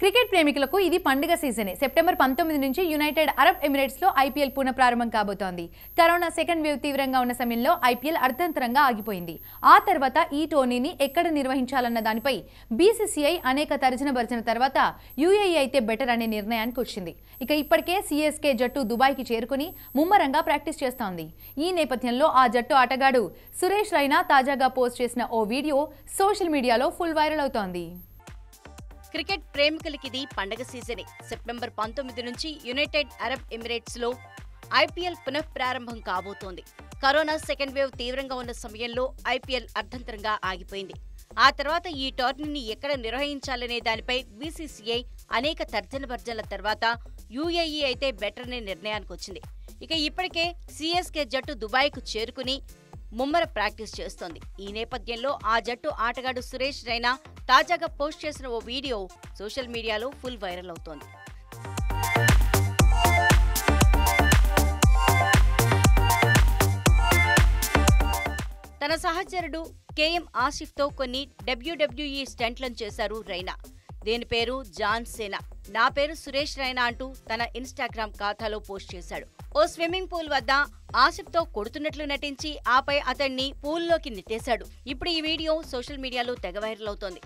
Cricket ప్రేమికులకు ఇది పండుగ సీజనే. సెప్టెంబర్ 19 నుంచి యునైటెడ్ అరబ్ ఎమిరేట్స్ లో ఐపీఎల్ పునః ప్రారంభం కాబోతోంది. కరోనా సెకండ్ వేవ్ తీవ్రంగా ఉన్న సమయంలో ఐపీఎల్ అర్ధంతరంగా ఆగిపోయింది. ఆ తర్వాత ఈ టోర్నీని ఎక్కడ నిర్వహించాలన్న దానిపై బీసీసీఐ అనేక తర్జన భర్జన తర్వాత యూఏఈ అయితే బెటర్ అనే నిర్ణయానికి వచ్చింది. ఇక ఇప్పటికే సీఎస్కే జట్టు దుబాయ్కి చేరుకుని ముమ్మరంగా ప్రాక్టీస్ చేస్తోంది. ఈ నేపథ్యంలో ఆ జట్టు ఆటగాడు సురేష్ రైనా తాజాగా పోస్ట్ చేసిన ఓ వీడియో సోషల్ మీడియాలో ఫుల్ వైరల్ అవుతోంది. క్రికెట్ ప్రేమికులకిది పండుగ సీజనే. సెప్టెంబర్ 19 నుంచి యునైటెడ్ అరబ్ ఎమిరేట్స్ లో ఐపీఎల్ పునః ప్రారంభం కాబోతోంది. కరోనా సెకండ్ వేవ్ తీవ్రంగా ఉన్న సమయంలో ఐపీఎల్ అర్ధంతరంగా ఆగిపోయింది. ఆ తర్వాత ఈ టోర్నీని ఎక్కడ నిర్వహించాలనే దానిపై బీసీసీఐ అనేక తర్జన భర్జనల తర్వాత యూఏఈ అయితే బెటర్ అనే నిర్ణయానికి వచ్చింది. ఇక ఇప్పటికే సీఎస్కే జట్టు దుబాయ్కు చేరుకుని ముమ్మర ప్రాక్టీస్ చేస్తోంది. ఈ నేపథ్యంలో ఆ జట్టు ఆటగాడు సురేష్ రైనా తాజాగా పోస్ట్ చేసిన ఓ వీడియో సోషల్ మీడియాలో ఫుల్ వైరల్ అవుతోంది. తన సహచరుడు కేఎం ఆసిఫ్తో కొన్ని డబ్ల్యూడబ్ల్యూఈ స్టంట్లను చేశారు రైనా. దీని పేరు జాన్ సేనా, నా పేరు సురేష్ రైనా అంటూ తన ఇన్స్టాగ్రామ్ ఖాతాలో పోస్ట్ చేశాడు. ఓ స్విమ్మింగ్ పూల్ వద్ద ఆసిఫ్తో కొడుతున్నట్లు నటించి ఆపై అతన్ని పూల్లోకి నెట్టేశాడు. ఇప్పుడు ఈ వీడియో సోషల్ మీడియాలో తెగ వైరల్ అవుతోంది.